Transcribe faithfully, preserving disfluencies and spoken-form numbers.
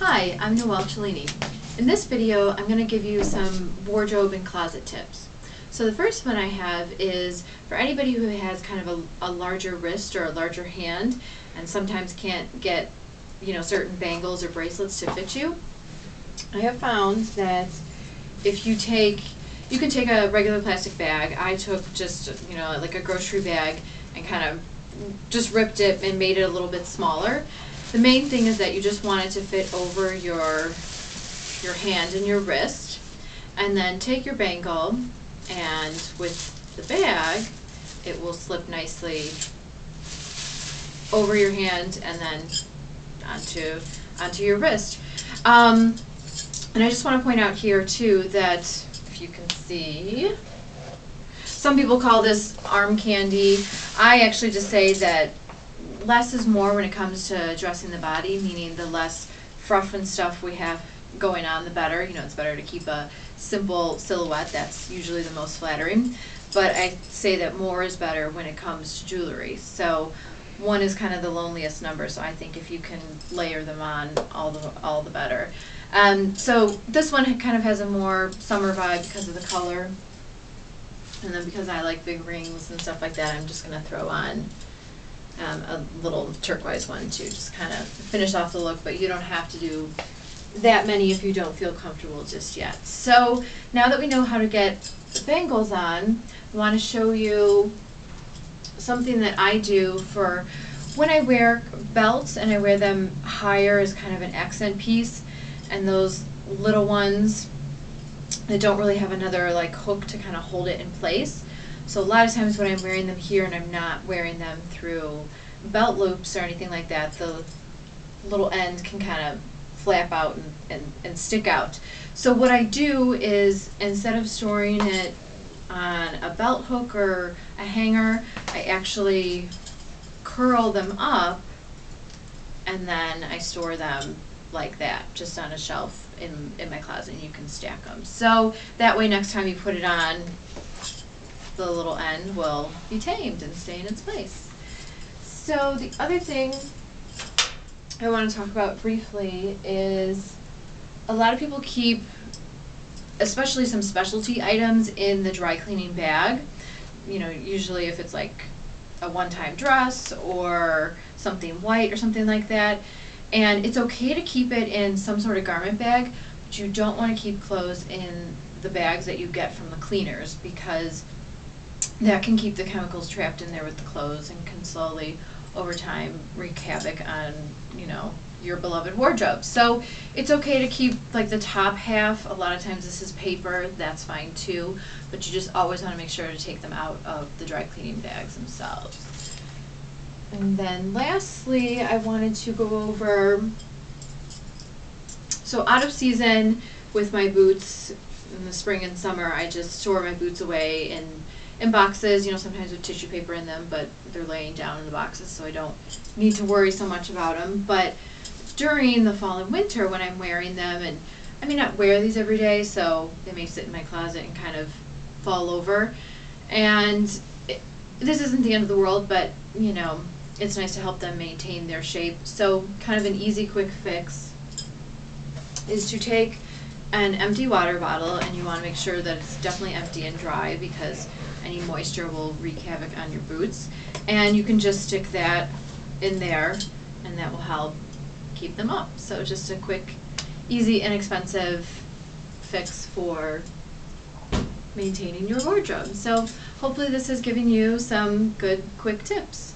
Hi, I'm Noelle Cellini. In this video, I'm going to give you some wardrobe and closet tips. So the first one I have is for anybody who has kind of a, a larger wrist or a larger hand and sometimes can't get, you know, certain bangles or bracelets to fit you. I have found that if you take, you can take a regular plastic bag. I took just, you know, like a grocery bag and kind of just ripped it and made it a little bit smaller. The main thing is that you just want it to fit over your your hand and your wrist, and then take your bangle, and with the bag it will slip nicely over your hand and then onto onto your wrist. Um, and I just want to point out here too that if you can see, some people call this arm candy. I actually just say that less is more when it comes to dressing the body, meaning the less fluff and stuff we have going on, the better. You know, it's better to keep a simple silhouette. That's usually the most flattering. But I say that more is better when it comes to jewelry. So one is kind of the loneliest number, so I think if you can layer them on, all the, all the better. Um, so this one kind of has a more summer vibe because of the color. And then because I like big rings and stuff like that, I'm just going to throw on um, a little turquoise one to just kind of finish off the look. But you don't have to do that many if you don't feel comfortable just yet. So now that we know how to get the bangles on, I want to show you something that I do for when I wear belts, and I wear them higher as kind of an accent piece, and those little ones that don't really have another like hook to kind of hold it in place. So a lot of times when I'm wearing them here and I'm not wearing them through belt loops or anything like that, the little end can kind of flap out and, and, and stick out. So what I do is, instead of storing it on a belt hook or a hanger, I actually curl them up and then I store them like that, just on a shelf in, in my closet, and you can stack them. So that way next time you put it on, the little end will be tamed and stay in its place. So the other thing I want to talk about briefly is a lot of people keep, especially some specialty items, in the dry cleaning bag. You know, usually if it's like a one-time dress or something white or something like that. And it's okay to keep it in some sort of garment bag, but you don't want to keep clothes in the bags that you get from the cleaners, because that can keep the chemicals trapped in there with the clothes and can slowly, over time, wreak havoc on, you know, your beloved wardrobe. So it's okay to keep like the top half. A lot of times this is paper, that's fine too, but you just always want to make sure to take them out of the dry cleaning bags themselves. And then lastly, I wanted to go over, so out of season with my boots in the spring and summer, I just store my boots away in, in boxes, you know, sometimes with tissue paper in them, but they're laying down in the boxes, so I don't need to worry so much about them. But during the fall and winter when I'm wearing them, and I may not wear these every day, so they may sit in my closet and kind of fall over. And it, this isn't the end of the world, but, you know, it's nice to help them maintain their shape. So kind of an easy quick fix is to take an empty water bottle, and you want to make sure that it's definitely empty and dry, because any moisture will wreak havoc on your boots, and you can just stick that in there and that will help keep them up. So just a quick, easy, inexpensive fix for maintaining your wardrobe. So hopefully this is giving you some good quick tips.